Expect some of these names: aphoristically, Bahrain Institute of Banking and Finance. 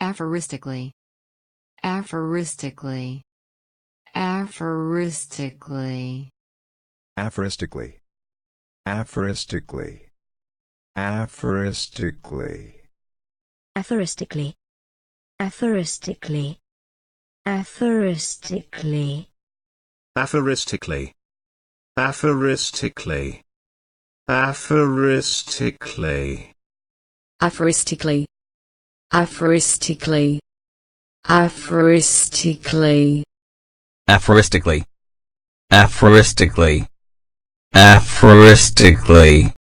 Aphoristically. Aphoristically. Aphoristically. Aphoristically. Aphoristically. Aphoristically. Aphoristically. Aphoristically. Aphoristically. Aphoristically. Aphoristically. Aphoristically. Aphoristically. Aphoristically. Aphoristically. Aphoristically. Aphoristically. Aphoristically.